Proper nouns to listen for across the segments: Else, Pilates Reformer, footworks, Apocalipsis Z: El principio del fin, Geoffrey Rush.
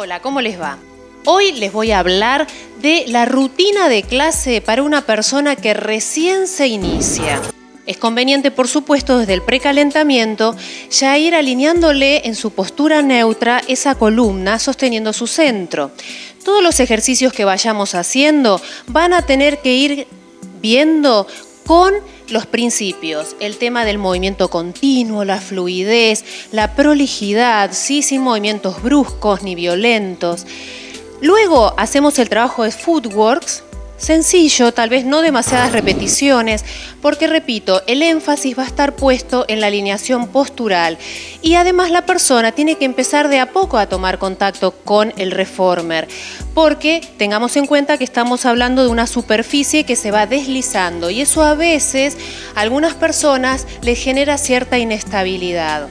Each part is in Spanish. Hola, ¿cómo les va? Hoy les voy a hablar de la rutina de clase para una persona que recién se inicia. Es conveniente, por supuesto, desde el precalentamiento ya ir alineándole en su postura neutra esa columna sosteniendo su centro. Todos los ejercicios que vayamos haciendo van a tener que ir viendo con los principios, el tema del movimiento continuo, la fluidez, la prolijidad, ¿sí? Sin movimientos bruscos ni violentos. Luego hacemos el trabajo de footworks, sencillo, tal vez no demasiadas repeticiones, porque repito, el énfasis va a estar puesto en la alineación postural y además la persona tiene que empezar de a poco a tomar contacto con el reformer, porque tengamos en cuenta que estamos hablando de una superficie que se va deslizando y eso a veces a algunas personas les genera cierta inestabilidad.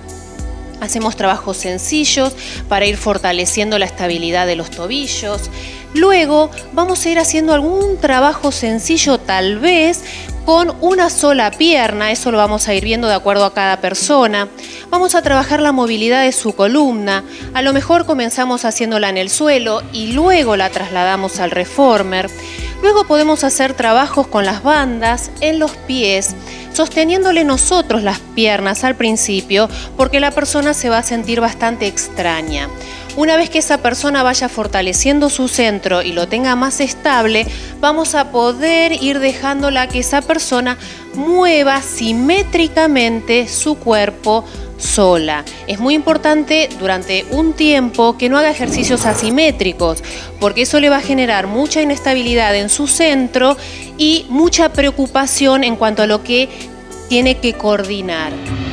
Hacemos trabajos sencillos para ir fortaleciendo la estabilidad de los tobillos. Luego vamos a ir haciendo algún trabajo sencillo, tal vez con una sola pierna, eso lo vamos a ir viendo de acuerdo a cada persona. Vamos a trabajar la movilidad de su columna, a lo mejor comenzamos haciéndola en el suelo y luego la trasladamos al reformer. Luego podemos hacer trabajos con las bandas en los pies, sosteniéndole nosotros las piernas al principio, porque la persona se va a sentir bastante extraña. Una vez que esa persona vaya fortaleciendo su centro y lo tenga más estable, vamos a poder ir dejándola que esa persona mueva simétricamente su cuerpo sola. Es muy importante durante un tiempo que no haga ejercicios asimétricos, porque eso le va a generar mucha inestabilidad en su centro y mucha preocupación en cuanto a lo que tiene que coordinar.